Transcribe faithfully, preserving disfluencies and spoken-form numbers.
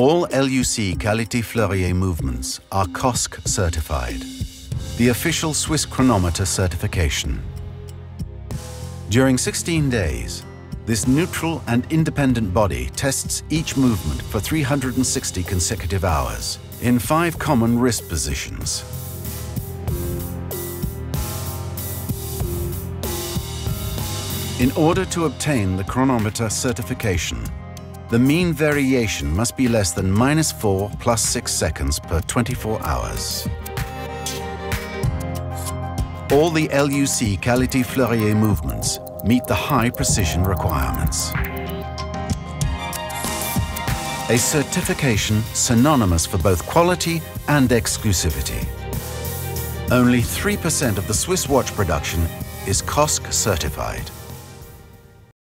All L U C Qualité Fleurier movements are C O S C certified, the official Swiss chronometer certification. During sixteen days, this neutral and independent body tests each movement for three hundred sixty consecutive hours in five common wrist positions. In order to obtain the chronometer certification, the mean variation must be less than minus four plus six seconds per twenty-four hours. All the L U C Qualité Fleurier movements meet the high precision requirements. A certification synonymous for both quality and exclusivity. Only three percent of the Swiss watch production is C O S C certified.